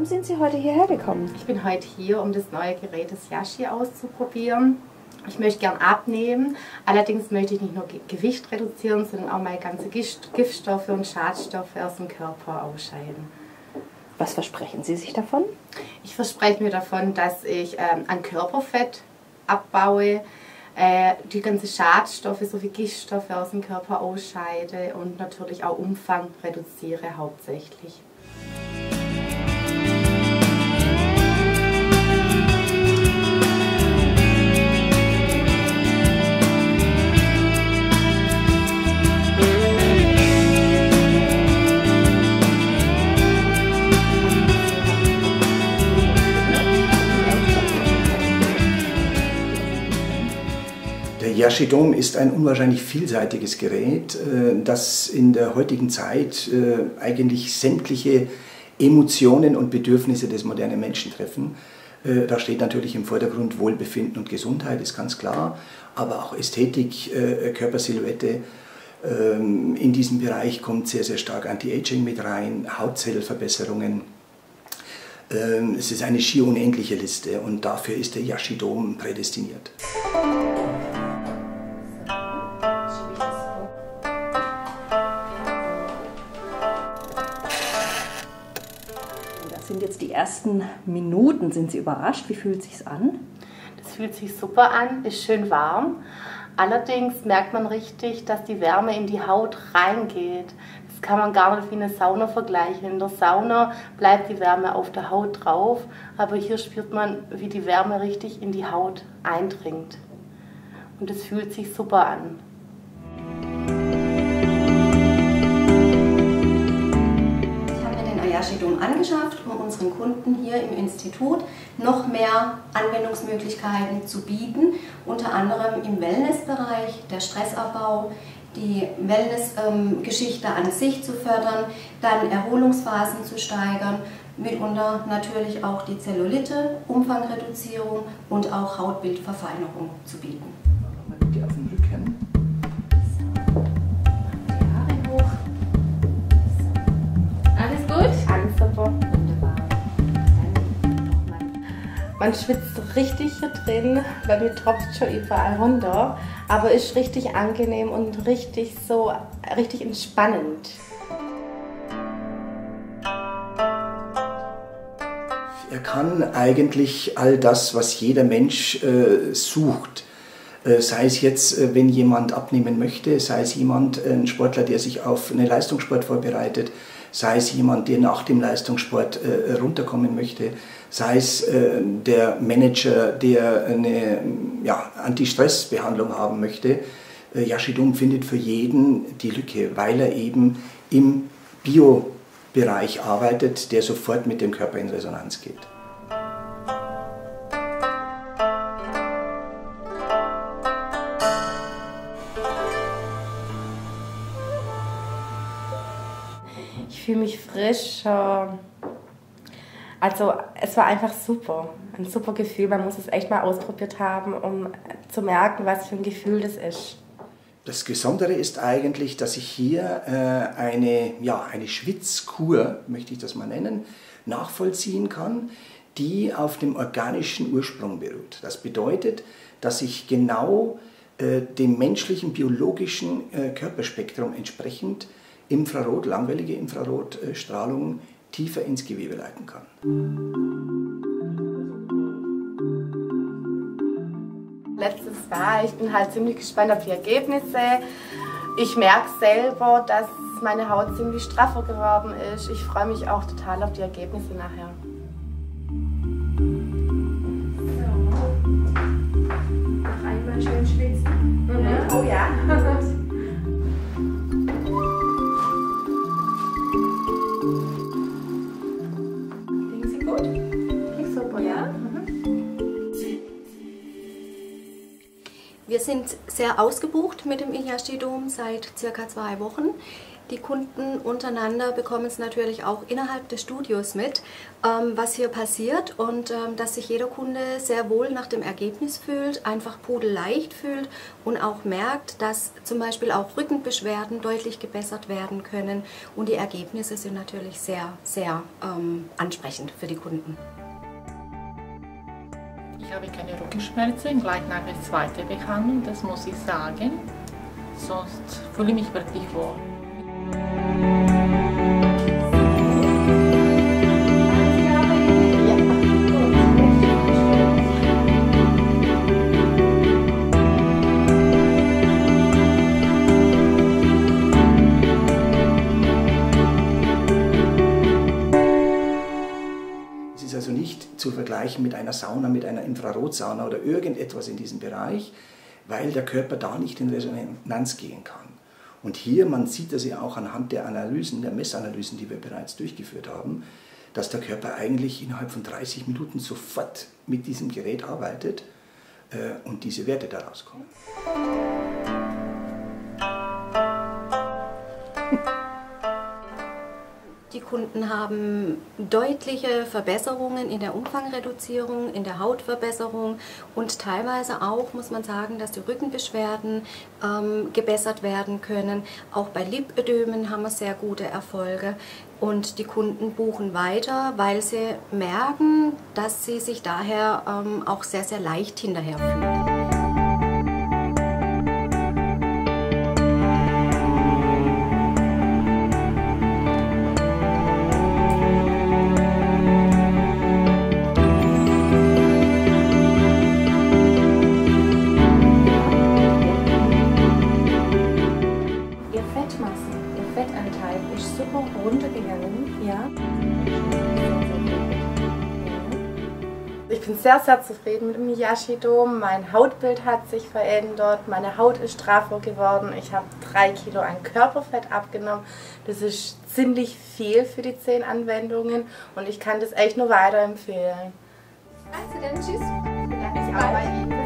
Warum sind Sie heute hierher gekommen? Ich bin heute hier, um das neue Gerät des Iyashi auszuprobieren. Ich möchte gern abnehmen, allerdings möchte ich nicht nur Gewicht reduzieren, sondern auch meine ganzen Giftstoffe und Schadstoffe aus dem Körper ausscheiden. Was versprechen Sie sich davon? Ich verspreche mir davon, dass ich an Körperfett abbaue, die ganzen Schadstoffe sowie Giftstoffe aus dem Körper ausscheide und natürlich auch Umfang reduziere hauptsächlich. Der Iyashi Dome ist ein unwahrscheinlich vielseitiges Gerät, das in der heutigen Zeit eigentlich sämtliche Emotionen und Bedürfnisse des modernen Menschen treffen. Da steht natürlich im Vordergrund Wohlbefinden und Gesundheit, ist ganz klar, aber auch Ästhetik, Körpersilhouette. In diesem Bereich kommt sehr, sehr stark Anti-Aging mit rein, Hautzellverbesserungen. Es ist eine schier unendliche Liste und dafür ist der Iyashi Dome prädestiniert. Sind jetzt die ersten Minuten, sind Sie überrascht? Wie fühlt es sich an? Das fühlt sich super an, ist schön warm. Allerdings merkt man richtig, dass die Wärme in die Haut reingeht. Das kann man gar nicht wie eine Sauna vergleichen. In der Sauna bleibt die Wärme auf der Haut drauf, aber hier spürt man, wie die Wärme richtig in die Haut eindringt. Und es fühlt sich super an. Iyashi Dome angeschafft, um unseren Kunden hier im Institut noch mehr Anwendungsmöglichkeiten zu bieten, unter anderem im Wellnessbereich, der Stressabbau, die Wellnessgeschichte an sich zu fördern, dann Erholungsphasen zu steigern, mitunter natürlich auch die Zellulite, Umfangreduzierung und auch Hautbildverfeinerung zu bieten. Man schwitzt richtig hier drin, bei mir tropft schon überall runter, aber ist richtig angenehm und richtig entspannend. Er kann eigentlich all das, was jeder Mensch sucht, sei es jetzt, wenn jemand abnehmen möchte, sei es ein Sportler, der sich auf einen Leistungssport vorbereitet, sei es jemand, der nach dem Leistungssport runterkommen möchte, sei es der Manager, der eine Anti-Stress-Behandlung haben möchte. Iyashi Dome findet für jeden die Lücke, weil er eben im Bio-Bereich arbeitet, der sofort mit dem Körper in Resonanz geht. Ich fühle mich frischer. Also es war einfach super, ein super Gefühl. Man muss es echt mal ausprobiert haben, um zu merken, was für ein Gefühl das ist. Das Besondere ist eigentlich, dass ich hier eine Schwitzkur, möchte ich das mal nennen, nachvollziehen kann, die auf dem organischen Ursprung beruht. Das bedeutet, dass ich genau dem menschlichen, biologischen Körperspektrum entsprechend Infrarot, langwellige Infrarotstrahlung tiefer ins Gewebe leiten kann. Letztes Jahr, ich bin halt ziemlich gespannt auf die Ergebnisse. Ich merke selber, dass meine Haut ziemlich straffer geworden ist. Ich freue mich auch total auf die Ergebnisse nachher. So, noch einmal schön schwitzen. Mhm. Oh ja. Wir sind sehr ausgebucht mit dem Iyashi Dome seit circa 2 Wochen. Die Kunden untereinander bekommen es natürlich auch innerhalb des Studios mit, was hier passiert, und dass sich jeder Kunde sehr wohl nach dem Ergebnis fühlt, einfach pudelleicht fühlt und auch merkt, dass zum Beispiel auch Rückenbeschwerden deutlich gebessert werden können, und die Ergebnisse sind natürlich sehr, sehr ansprechend für die Kunden. Ich habe keine Rückenschmerzen, gleich nach der zweiten Behandlung, das muss ich sagen, sonst fühle ich mich wirklich wohl. Es ist also nicht zu vergleichen mit einer Sauna, mit einer Infrarotsauna oder irgendetwas in diesem Bereich, weil der Körper da nicht in Resonanz gehen kann. Und hier, man sieht das ja auch anhand der Analysen, der Messanalysen, die wir bereits durchgeführt haben, dass der Körper eigentlich innerhalb von 30 Minuten sofort mit diesem Gerät arbeitet und diese Werte daraus kommen. Die Kunden haben deutliche Verbesserungen in der Umfangreduzierung, in der Hautverbesserung, und teilweise auch, muss man sagen, dass die Rückenbeschwerden gebessert werden können. Auch bei Lipödemen haben wir sehr gute Erfolge, und die Kunden buchen weiter, weil sie merken, dass sie sich daher auch sehr, sehr leicht hinterher fühlen. Fettanteil ist super runtergegangen, ja. Ich bin sehr, sehr zufrieden mit dem Iyashi Dome. Mein Hautbild hat sich verändert, meine Haut ist straffer geworden. Ich habe 3 Kilo an Körperfett abgenommen. Das ist ziemlich viel für die 10 Anwendungen, und ich kann das echt nur weiterempfehlen. Also dann tschüss. Ich arbeite.